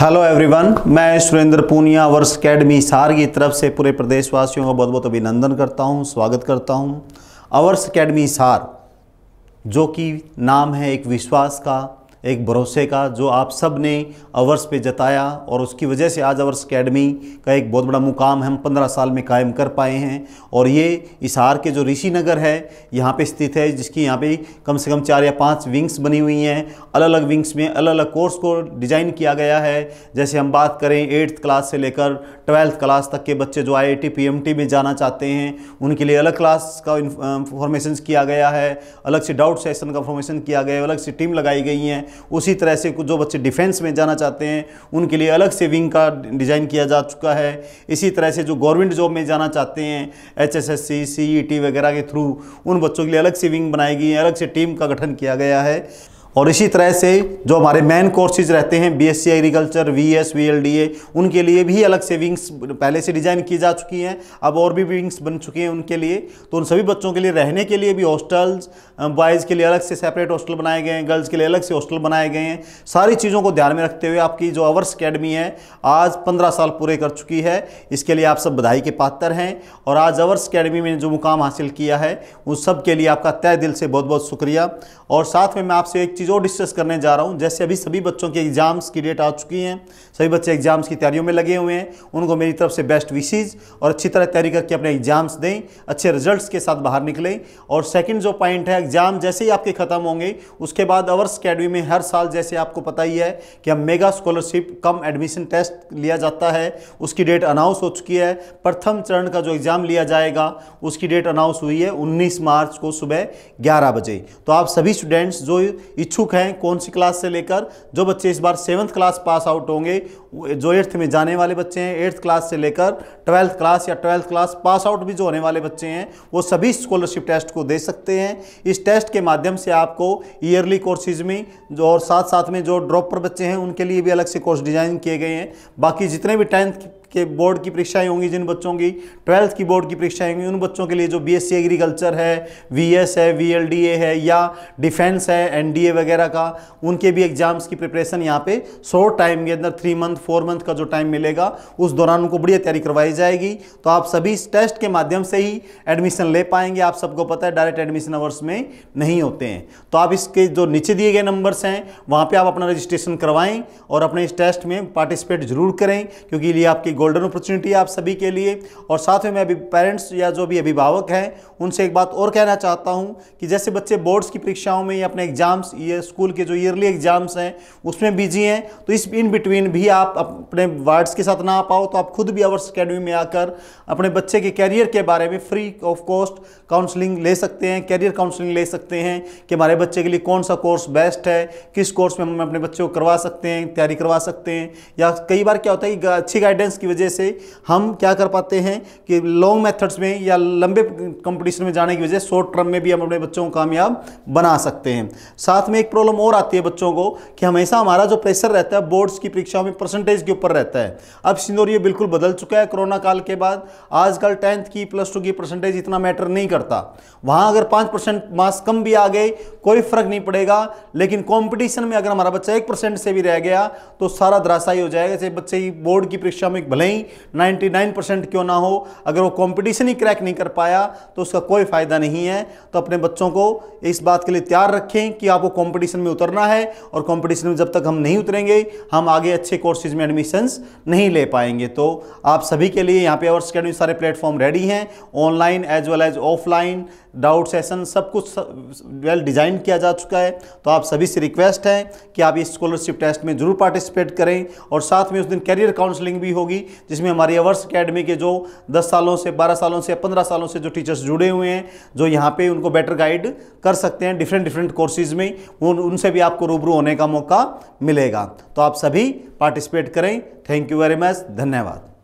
Hello everyone, मैं Surendra Poonia hours academy सार की तरफ से पूरे प्रदेशवासियों का बहुत बहुत अभिनंदन करता हूं, स्वागत करता हूं। अवर्स अकेडमी सार जो कि नाम है एक विश्वास का, एक भरोसे का, जो आप सब ने अवर्स पे जताया और उसकी वजह से आज अवर्स अकेडमी का एक बहुत बड़ा मुकाम हम 15 साल में कायम कर पाए हैं। और ये इसार के जो ऋषि नगर है यहाँ पे स्थित है, जिसकी यहाँ पे कम से कम 4 या 5 विंग्स बनी हुई हैं। अलग अलग विंग्स में अलग अलग कोर्स को डिज़ाइन किया गया है। जैसे हम बात करें 8th क्लास से लेकर 12th क्लास तक के बच्चे जो IIT PMT में जाना चाहते हैं, उनके लिए अलग क्लास का फॉर्मेशन किया गया है, अलग से डाउट सेशन का फॉर्मेशन किया गया है, अलग से टीम लगाई गई हैं। उसी तरह से जो बच्चे डिफेंस में जाना चाहते हैं उनके लिए अलग से विंग का डिज़ाइन किया जा चुका है। इसी तरह से जो गवर्नमेंट जॉब में जाना चाहते हैं HSSC, CET वगैरह के थ्रू, उन बच्चों के लिए अलग से विंग बनाई गई है, अलग से टीम का गठन किया गया है। और इसी तरह से जो हमारे मेन कोर्सेज रहते हैं BSc एग्रीकल्चर, VS, VLDA, उनके लिए भी अलग से विंग्स पहले से डिज़ाइन की जा चुकी हैं। अब और भी विंग्स बन चुकी हैं उनके लिए। तो उन सभी बच्चों के लिए रहने के लिए भी हॉस्टल्स, बॉयज़ के लिए अलग से सेपरेट हॉस्टल बनाए गए हैं, गर्ल्स के लिए अलग से हॉस्टल बनाए गए हैं। सारी चीज़ों को ध्यान में रखते हुए आपकी जो अवर्स अकेडमी है आज 15 साल पूरे कर चुकी है, इसके लिए आप सब बधाई के पात्र हैं। और आज अवर्स अकेडमी में जो मुकाम हासिल किया है उस सब के लिए आपका तहे दिल से बहुत बहुत शुक्रिया। और साथ में मैं आपसे एक चीज़ और डिस्कस करने जा रहा हूं। जैसे अभी सभी बच्चों के एग्जाम्स की डेट आ चुकी हैं, सभी बच्चे एग्जाम्स की तैयारियों में लगे हुए हैं, उनको मेरी तरफ से बेस्ट विशेज और अच्छी तरह तैयारी करके अपने एग्जाम्स दें, अच्छे रिजल्ट्स के साथ बाहर निकलें। और सेकंड जो पॉइंट है, एग्जाम जैसे ही आपके खत्म होंगे उसके बाद अवर्स अकेडमी में हर साल जैसे आपको पता ही है कि हम mega scholarship cum admission test लिया जाता है, उसकी डेट अनाउंस हो चुकी है। प्रथम चरण का जो एग्जाम लिया जाएगा उसकी डेट अनाउंस हुई है 19 मार्च को सुबह 11 बजे। तो आप सभी स्टूडेंट्स जो इच्छुक हैं, कौन सी क्लास से लेकर जो बच्चे इस बार 7th क्लास पास आउट होंगे, जो 8th में जाने वाले बच्चे हैं, 8th क्लास से लेकर 12th क्लास या 12th क्लास पास आउट भी जो होने वाले बच्चे हैं, वो सभी स्कॉलरशिप टेस्ट को दे सकते हैं। इस टेस्ट के माध्यम से आपको ईयरली कोर्सेज में जो और साथ में जो ड्रॉपर बच्चे हैं उनके लिए भी अलग से कोर्स डिज़ाइन किए गए हैं। बाकी जितने भी 10th के बोर्ड की परीक्षाएं होंगी, जिन बच्चों की 12th की बोर्ड की परीक्षाएं होंगी, उन बच्चों के लिए जो BSc एग्रीकल्चर है, VS है, VLDA है या डिफेंस है, NDA वगैरह का, उनके भी एग्जाम्स की प्रिपरेशन यहाँ पे शॉर्ट टाइम के अंदर 3 मंथ 4 मंथ का जो टाइम मिलेगा उस दौरान उनको बढ़िया तैयारी करवाई जाएगी। तो आप सभी इस टेस्ट के माध्यम से ही एडमिशन ले पाएंगे। आप सबको पता है डायरेक्ट एडमिशन अवर्स में नहीं होते हैं। तो आप इसके जो नीचे दिए गए नंबर्स हैं वहाँ पर आप अपना रजिस्ट्रेशन करवाएँ और अपने इस टेस्ट में पार्टिसिपेट जरूर करें, क्योंकि ये आपकी गोल्डन अपॉर्चुनिटी आप सभी के लिए। और साथ में मैं अभी पेरेंट्स या जो भी अभिभावक हैं उनसे एक बात और कहना चाहता हूं कि जैसे बच्चे बोर्ड्स की परीक्षाओं में या अपने एग्जाम्स, ये स्कूल के जो ईयरली एग्जाम्स हैं उसमें बिजी हैं, तो इस इन बिटवीन भी आप अपने वार्ड्स के साथ ना आ पाओ तो आप खुद भी अवर्स अकेडमी में आकर अपने बच्चे के कैरियर के बारे में फ्री ऑफ कॉस्ट काउंसलिंग ले सकते हैं, कैरियर काउंसलिंग ले सकते हैं कि हमारे बच्चे के लिए कौन सा कोर्स बेस्ट है, किस कोर्स में हम अपने बच्चों को करवा सकते हैं, तैयारी करवा सकते हैं। या कई बार क्या होता है कि अच्छी गाइडेंस की वजह से हम क्या कर पाते हैं कि लॉन्ग मेथड्स में या लंबे कंपटीशन में जाने की वजह से शॉर्ट टर्म में भी हम अपने बच्चों को कामयाब बना सकते हैं। साथ में एक प्रॉब्लम और आती है बच्चों को कि हमेशा हमारा जो प्रेशर रहता है बोर्ड्स की परीक्षाओं में परसेंटेज के ऊपर रहता है। अब सिनेरियो बिल्कुल बदल चुका है कोरोना काल के बाद। आजकल 10th की, प्लस 2 की परसेंटेज इतना मैटर नहीं करता। वहाँ अगर 5% मार्क्स कम भी आ गए कोई फर्क नहीं पड़ेगा, लेकिन कॉम्पिटिशन में अगर हमारा बच्चा 1% से भी रह गया तो सारा धराशायी हो जाएगा। जैसे बच्चे ही बोर्ड की परीक्षा में भले ही 99% क्यों ना हो, अगर वो कंपटीशन ही क्रैक नहीं कर पाया तो उसका कोई फायदा नहीं है। तो अपने बच्चों को इस बात के लिए तैयार रखें कि आपको कंपटीशन में उतरना है, और कंपटीशन में जब तक हम नहीं उतरेंगे हम आगे अच्छे कोर्सेज में एडमिशंस नहीं ले पाएंगे। तो आप सभी के लिए यहाँ पे अवर्स अकेडमी सारे प्लेटफॉर्म रेडी हैं, online as well as offline, doubt session सब कुछ वेल डिज़ाइन किया जा चुका है। तो आप सभी से रिक्वेस्ट है कि आप इस स्कॉलरशिप टेस्ट में जरूर पार्टिसिपेट करें। और साथ में उस दिन कैरियर काउंसलिंग भी होगी, जिसमें हमारी अवर्स अकेडमी के जो 10 सालों से, 12 सालों से, 15 सालों से जो टीचर्स जुड़े हुए हैं, जो यहाँ पे उनको बेटर गाइड कर सकते हैं डिफरेंट कोर्सेज में, उनसे भी आपको रूबरू होने का मौका मिलेगा। तो आप सभी पार्टिसिपेट करें। थैंक यू वेरी मच, धन्यवाद।